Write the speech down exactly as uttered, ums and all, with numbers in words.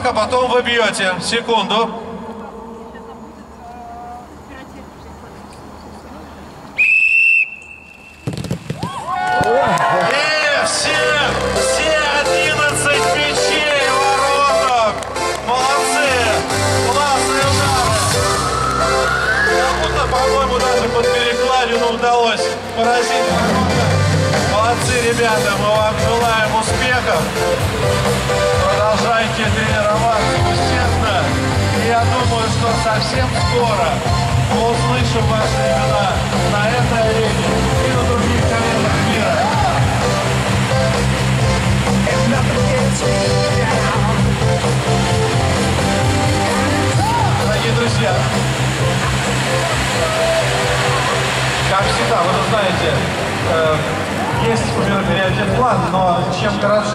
потолок, а потом вы бьете. Секунду. И все, все одиннадцать мячей в воротах. Молодцы. Классные удары. Кому-то, по-моему, даже под перекладину удалось поразить ворота. Молодцы, ребята. Мы вам желаем успехов. Продолжайте тренироваться усердно. И я думаю, что совсем скоро мы услышим ваши имена на этой арене и на других арене мира. Дорогие друзья, как всегда, вы знаете, есть у меня один план, но чем короче.